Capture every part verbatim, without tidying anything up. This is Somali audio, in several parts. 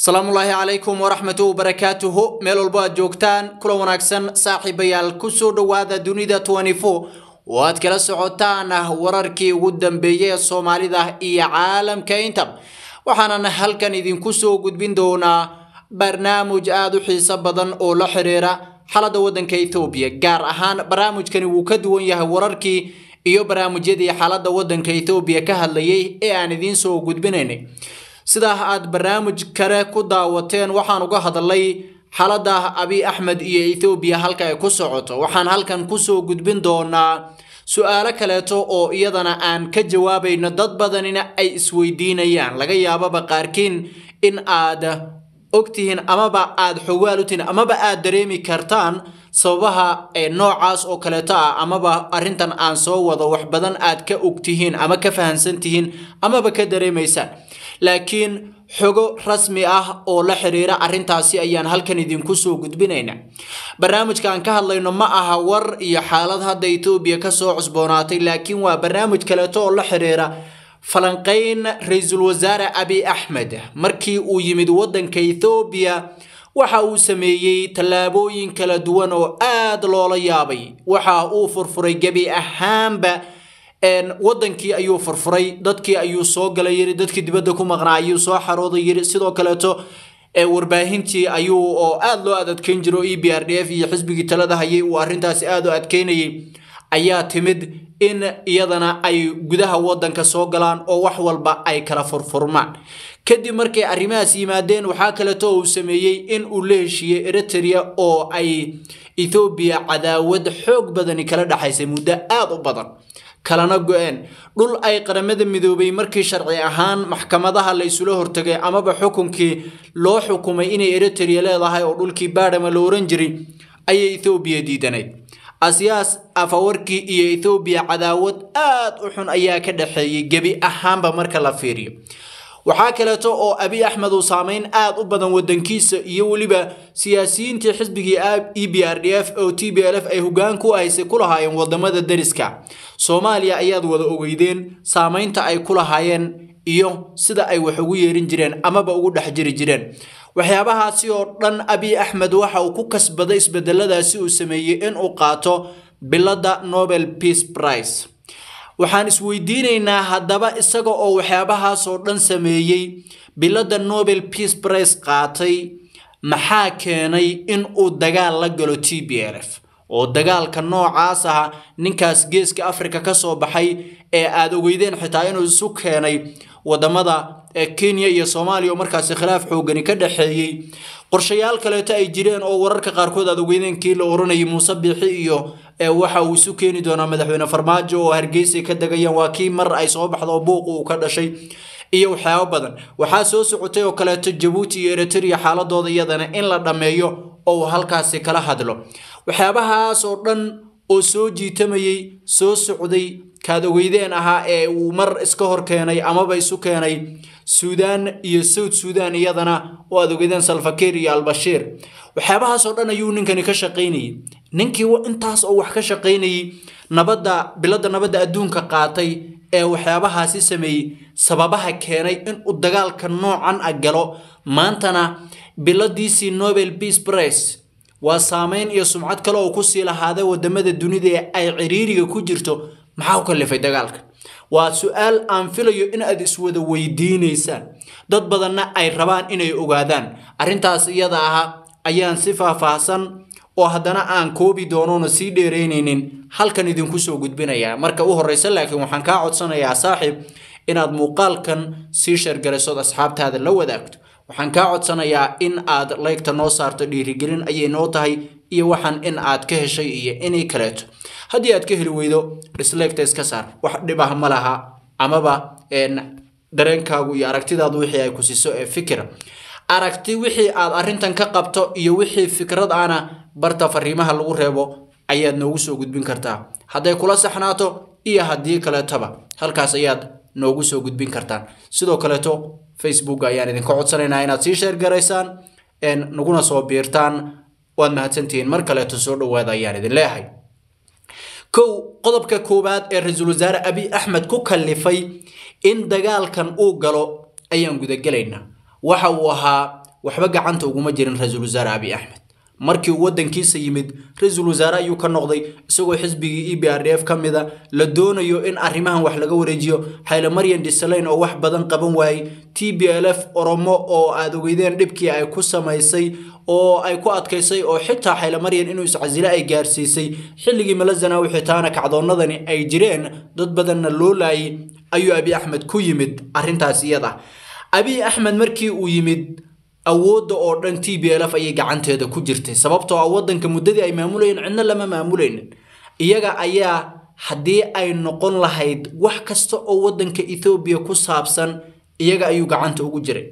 السلام الله عليكم ورحمة وبركاته ميلو الباد جوكتان كلو مناكسن صاحبي الكسود وادا دونيدا توانيفو واد كلا سعوتانه وراركي ودن بيه صومالي ده اي عالم كاينتم وحانا نحل كان يدين كسو قد بندونا برنامج آدو حيساب بدن او لحريرا حالا دودن كايثوبيا قار اهان برامج كان وكدوان يه وراركي ايو برامج يدي حالا دودن كايثوبيا كهال ليه ايان يدين سو قد بنيني سيده آد برامج كره كداوتين وحان وغا هدالي حالده أبي أحمد إيه إثيوبيا هالكا كسعوتو وحان هالكا كسو قدبين دونا سؤال كالاتو او إيادانا آن كجوابي نداد بادانينا أي سويدين يان لغا يابا بقاركين إن آد اكتهين أما با آد حوالوتين أما با آد دريمي كارتان سوبها أي نوعاس او كالتا أما با أرنتان آن سو وضوح بادان آد كا اكتهين أما كفهنسنتهين أما با كدريميسان لكن حقو رسمي اه او لحريرا ارنتاسي ايان هالكن يدين كسو قدبينينا برنامج كان كهاللينو ما اها ور ايا حالادها دا إثيوبيا كسو عصبوناتي لكن وا برنامج كالاتو او لحريرا فلنقين رئيس الوزارة أبي أحمد مركي او يمد ودن كإثيوبيا وحا او سميي تلابوين كالادوان او آد لوليابي وحا او فرفري جبي اهام با ان ودن كي ايو فرفري داد كي ايو سو غلا يري داد كي دبادة كو مغنا ايو سو حرود يري سيدو كالاتو اي ورباهين تي ايو او ادلو اداد كنجرو اي بي ار دي اف اي حزبكي تلادا هاي وارين تاسي ادو اد كيني ايا تمد ان ايادانا اي قدها ودن كسو غلان او وحوال با اي كلا فرفرمان كدي مركي ارماسي مادين وحا كالاتو سميي ان اوليشي اريتريا او اي إثيوبيا عداود حوق بدني كلادا حيسي مدى ادو بدن kalana go-een dhul ay qaramada midoobay markii sharci ahaan maxkamadaha la isulo hortagay ama ba xukunkii loo xukumay inay Eritrea leedahay oo dhulkii baadhama loo oran jiray ayay Ethiopia diidanay asiyaas afawarkii iyo Ethiopia cadaawad aad u xun ayaa ka dhaxeeyay gabi ahaanba marka la fiiriyo waxaa kaleeto oo Abiy Ahmed uu saameyn aad u badan wadankiisa iyo waliba siyaasiyiintii xisbigii E B R D oo T P L F ay hoggaan ku haysay ku lahaayeen wadamada dariska Soomaaliya ayaad wada ogeydeen saameynta ay ku lahaayeen iyo sida ay wax ugu yeerin jireen ama ba ugu dhex jiri jireen waxyaabahaasi oo dhan Abiy Ahmed waxa uu ku kasbaday isbedeladaasi uu sameeyay in uu qaato bilada Nobel Peace Prize waxaan isweydiinaynaa haddaba isaga oo waxyaabahaas oo dhan sameeyay bilada Nobel Peace Prize qaatay maxaa keenay in uu dagaal la galo T P L F oo dagaalka noocaas ah ninkaas geeska Afrika ka soo baxay ee aad ogeydeen xitaa inuu isu keenay wadamada Kenya iyo Soomaaliya markaas khilaaf xooggan ka dhaxeeyay qorshayaal kale ay jireen oo wararka qaarkood aad ogeydeen kii la oranay Muuse Biixi iyo waxa uu isu keeni doona madaxweyne Farmaajo oo Hargeisa ka dagayaan waa kii mar ay soo baxdo buuq uu ka dhashay iyo waxyaabo badan waxa soo socotay oo kale Djibouti iyo Eritrea xaaladooda iyadana in la dhameeyo oo halkaas kala hadlo waxyaabahaas oo dhan oo soo jiitamayay soo socday kaad ogeydeen aha ee uu mar iska hor keenay ama bay isu keenay Sudan iyo South Sudan iyadana waa ogeydeen Salfakir iyo Al Bashir waxyaabahaas oo dhan ayuu ninkani ka shaqeynay ninkii intaas oo wax ka shaqeynay nabadda bilada nabadda adduunka qaatay ee waxyaabahaasi sameeyay sababaha keenay in uu dagaalka noocan ah galo maantana biladiisi Nobel Peace Prize وسامين يا سمعت كلا وقصي لهذا ودمد الدنيا أي عريري كجرتو معه كل في دجالك وسؤال عن فيلو إن أدرس وده ويدين إنسان ضد بدنا أي ربان إنه يقعدان أرنتاس يضعها أيان صفة فحسن وهدنا عن كوبي دونون سيدرينين هل كان يدين كسو جد بنا يا مركب وهو الرسالة لكن وحنك عود صنع يا صاحب إن هذا مقال كان سيشر جلسات أصحاب هذا لو ذاكت waxaan ka codsanayaa in aad like-ta noo saarto dhiirigelin ayay noo tahay iyo waxaan in aad ka heshay iyo inay kaleeto haddii aad ka heli weydo dislike-ta iska saar wax dhib ah ma laha amaba een dareenkaagu iyo aragtidaadu wixii ay ku siiso ee fikir aragti wixii aad arrintan ka qabto iyo wixii fikrad aana barta fariimaha lagu reebo ayaad noogu soo gudbin kartaa haday kula saxnaato iyo haddii kaleetaba halkaas ayaad noogu soo gudbin kartaan sidoo kaleeto Facebook ayaan idin ka codsanaynaa inaad sii share garaysaan en naguna soo biirtaan waad mahadsantiin mar kale soo dhawaada ayaan idin leeyahay kow qodobka koobaad ee Raiisul Wasaare Abiy Ahmed ku kallifay in dagaalkan uu galo ayaan guda galaynaa waxa uu ahaa وحبقى عنته ومجرن رئيس الوزراء أبي أحمد markii uu wadankiisa yimid ra'iisul wasaare uu ka noqday isagoo xisbiga E B R D kamida la doonayo in arrimahan wax laga wareejiyo xayla Marian Disalayn oo wax badan qaban waayay T P L F Oromo oo aad ogeydeen dhibkii ay ku samaysay oo ay ku adkaysay oo xitaa xayla Marian inuu iscazilo ay gaarsiisay xilligii malazana wixii taana kacdoonadani ay jireen dad badanna loo laayay ayuu Abiy Ahmed ku yimid arrintaas iyada Abiy Ahmed markii uu yimid awooda oo dhan T P L F ay gacanteeda ku jirtay sababtoo ah wadanka muddadii ay maamulayeen cidna lama maamulayeen iyaga ayaa hadii ay noqon lahayd wax kasta oo wadanka Ethiopia ku saabsan iyaga ayuu gacanta ugu jiray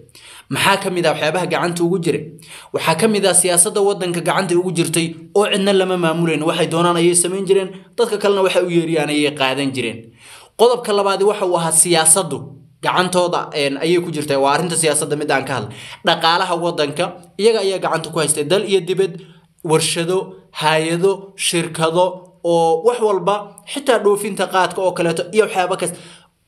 maxaa kamid ah waxyaabaha gacanta ugu jiray waxa kamid ah siyaasadda wadanka gacanta ugu jirtay oo cidna lama maamulayeen waxay doonaan ay sameyn jireen dadka kalena waxa u yeeriyaan ay qaadan jireen qodobka labaad waxa uu ahaa siyaasaddu gacantooda ayay ku jirtay waa arinta siyaasadda mid aan ka hadal dhaqaalaha wadanka iyaga ayaa gacanta ku haystay dal iyo dibad warshado hay'ado shirkado oo wax walba xitaa dhoofinta qaadka oo kaleeto iyo waxyaabo kaas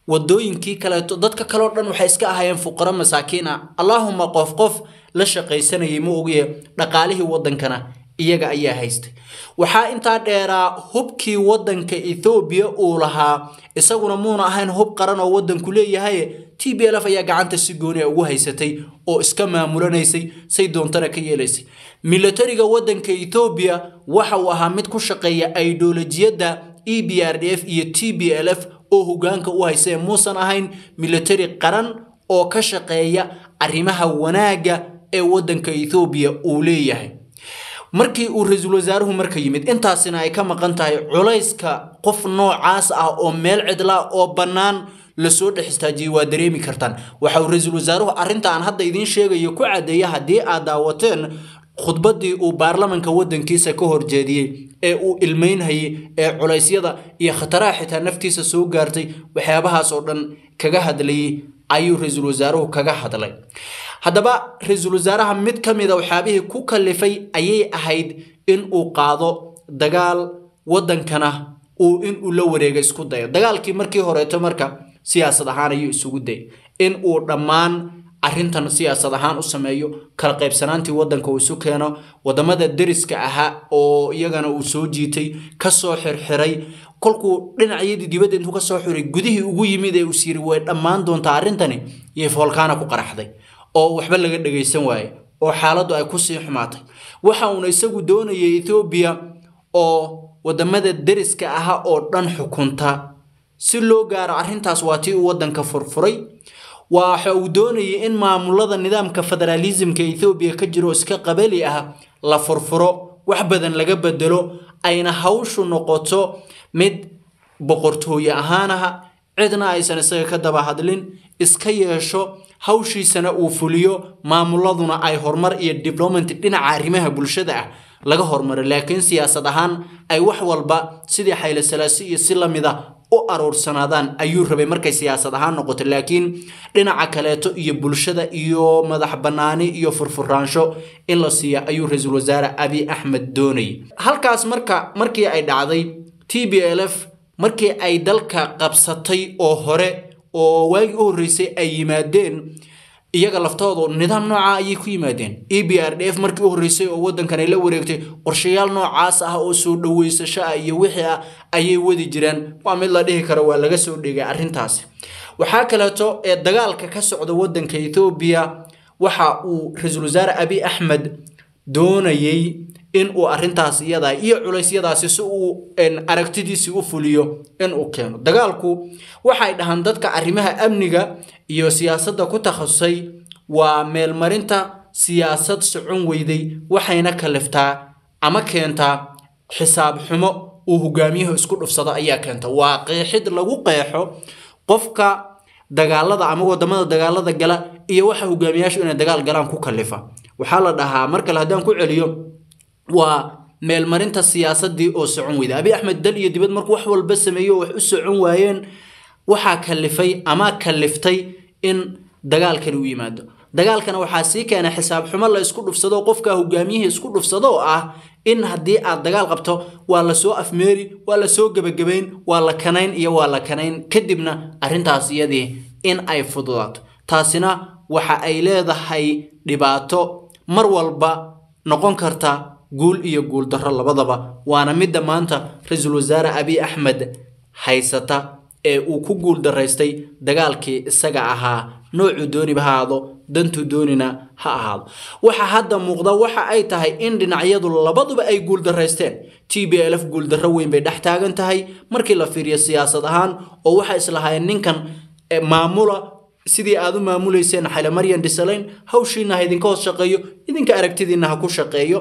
wadooyinkii kaleeto dadka kale oo dhan waxay iska ahaayeen fuqara masaakiina allahumma qof qof la shaqaysanayay ma ogeey dhaqaalaha wadankana iyaga ayaa haystay waxa inta dheera hubkii wadanka Ethiopia oo lahaa isaguna muuna ahayn hub qaran oo wadanku leeyahay T P L F ayaa gacanta si gooni ah ugu haysatay oo iska maamulanaysay say doontana ka yeelaysay militariga wadanka Ethiopia waxa uu ahaa mid ku shaqeeya ideolojiyada E B R D F iyo T P L F oo hogaanka u haysay muusan ahayn militari qaran oo ka shaqeeya arrimaha wanaaga ee wadanka Ethiopia uu leeyahay markii uu ra'iisul wasaaruhu markii yimid intaasina ay ka maqan tahay culayska qof noocaas ah oo meel cidla oo banaan la soo dhixistaaji waa dareemi kartaan waxa uu ra'iisul wasaaruhu arrintan hadda idin sheegayo ku cadeeya hadii aad daawateen khudbadii uu baarlamaanka wadankiisa ka horjeediyay ee uu ilmeynayay ee culaysyada iyo khataraha xitaa naftiisa soo gaartay waxyaabahaas oo dhan kaga hadlayay ayuu ra'iisul wasaaruhu kaga hadlay haddaba ra'iisul wasaaraha mid kamid ah waxaabihii ku kalifay ayay ahayd in uu qaado dagaal wadankana oo in uu la wareego isku dayo dagaalkii markii horeeto marka siyaasad ahaan ayuu isugu day in uu dhamaan arrintan siyaasad ahaan u sameeyo kala qaybsanaantii wadanka uu soo keeno wadamada deriska aha oo iyagana uu soo jiitay ka soo xirxiray kolku dhinacyadii dibadda intuu ka soo xiray gudihii ugu yimid ee uu siiri way dhamaan doontaa arrintani iyo foolkaana ku qaraxday oo waxba laga dhageysan waay oo xaaladdu ay ku sii xumaatay waxa uu isagu doonayay Ethiopia oo wadamada deriska aha oo dhan xukunta si loo gaaro arrintaas waatii wadanka furfuray waxa uu doonayay in maamulada nidaamka federalismka Ethiopia ka jiro iska qabali ah la furfuro wax badan laga bedelo ayna hawshu noqoto mid boqortooyo ahaanaha cidna aysan isaga ka daba hadlin iska yeesho hawshiisana uu fuliyo maamuladuna ay horumar iyo development dhinaca arrimaha bulshada ah laga horumar laakiin siyaasad ahaan ay wax walba sidii xayla salaasi iyo si lamid ah u aroorsanaadaan ayuu rabay markay siyaasad ahaan noqoto laakiin dhinaca kaleeto iyo bulshada iyo madax banaani iyo furfuraansho in la siiyo ayuu ra'iisul wasaare Abiy Ahmed doonay halkaas marka markii ay dhacday T P L F markii ay dalka qabsatay oo hore oo way u horeysay ay yimaadeen iyaga laftooda nidaam nooca ay ku yimaadeen E B R D markii u horeysay oo wadankan ay la wareegtay qorshayaal noocaas ah oo soo dhaweysasha iyo wixii ay wadi jireen waa mid la dhihi karo waa laga soo dhigay arrintaas waxa kale oo ee dagaalka ka socda wadanka Ethiopia waxa uu ra'iisul wasaare Abiy Ahmed doonayay in uu arrintaas iyada iyo culaysyadaasi si uu aragtidiisa u fuliyo in uu keeno dagaalku waxay dhahan dadka arrimaha amniga iyo siyaasadda ku takhasusay waa meel marinta siyaasad socon weyday waxayna kaliftaa ama keentaa xisaab xumo uu hogaamiyaha isku dhufsado ayaa keenta waa qeexid lagu qeexo qofka dagaalada ama wadamada dagaalada gala iyo waxa hogaamiyaashu inay dagaal galaan ku kalifa waxa la dhahaa marka la hadaan ku celiyo waa meel marinta siyaasadii oo socon weyday Abiy Ahmed dal iyo dibad markuu wax walba sameeyo wax u socon waayeen waxa kalifay ama kaliftay in dagaalkan uu yimaado dagaalkana waxa si keenay xisaab xumo la isku dhufsado qofka hogaamiyaha isku dhufsado ah in hadii aad dagaal qabto waa la soo afmeeri waa la soo gabagabayn waa la kanayn iyo waa la kanayn kadibna arrintaas iyadii in ay fududaato taasina waxa ay leedahay dhibaato mar walba noqon karta guul iyo guul darro labadaba waana midda maanta ra'iisul wasaare Abiy Ahmed haysata ee uu ku guul daraystay dagaalkii isaga ahaa noocu dooniba haado dantu doonina ha ahaado waxa hadda muuqda waxa ay tahay in dhinacyadu labaduba ay guul daraysteen T P L F guul darro weyn bay dhex taagan tahay markii la fiiriyo siyaasad ahaan oo waxa islahaayeen ninkan maamula sidii aad u maamuleyseen xal Marian Disalayn hawshiina idinka hoos shaqeeyo idinka aragtidiina ha ku shaqeeyo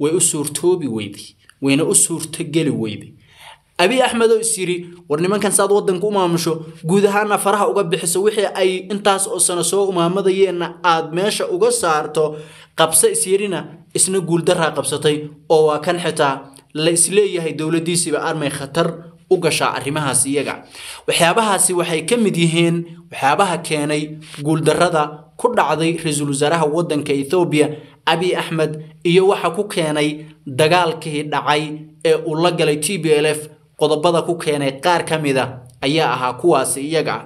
way u suurtoobi weydi wayna u suurta gali weydi Abiy Ahmed oo isiri war nimankan saad wadanka u maamusho guud ahaana faraha uga bixiso wixii ay intaas oo sano soo umaamadayeen aad meesha uga saarto qabsa isirina isna guul darra qabsatay oo waa kan xitaa la isleeyahay dawladiisiba armay khatar uga shaa arrimahaas iyaga waxyaabahaasi waxay ka mid yihiin waxyaabaha keenay guul darrada ku dhacday ra'iisul wasaaraha wadanka Ethiopia Abiy Ahmed iyo waxa ku keenay dagaalkii dhacay ee uu la galay T P L F qodobada ku keenay qaar kamida ayaa ahaa kuwaas iyaga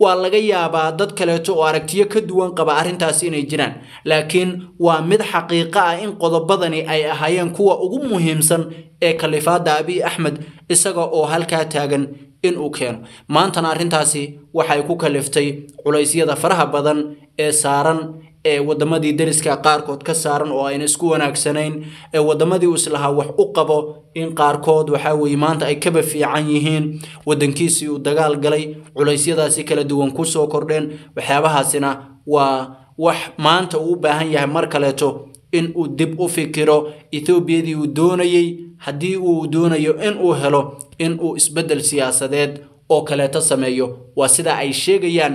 waa laga yaabaa dad kale oo aragtiyo ka duwan qaba arintaas inay jiraan laakiin waa mid xaqiiqo ah in qodobadani ay ahaayeen kuwa ugu muhiimsan ee kalifaada Abiy Ahmed isaga oo halka taagan in uu keeno maanta arintaasi waxay ku kaliftay culeysyada faraha badan ee saaran ee wadamadii dariska qaarkood ka saaran oo ayna isku wanaagsanayn ee wadamadii islaha wax u qabo in qaarkood waxa way maanta ay kaba fiican yihiin wadankiisii uu dagaal galay culeysyadaasi kala duwan ku soo kordheen waxyaabahaasina waa wax maanta uu u baahan yahay mar kaleeto in uu dib u fikiro Ethiopia uu doonayay haddii uu doonayo in uu helo in uu isbedel siyaasadeed oo kaleeto sameeyo waa sida ay sheegayaan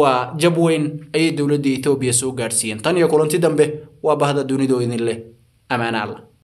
wa jabweyn ay dawladda Ethiopia soo gaarsiin tan iyo kulanti dambe waa bahda dunida oo idin leh amaana Allah.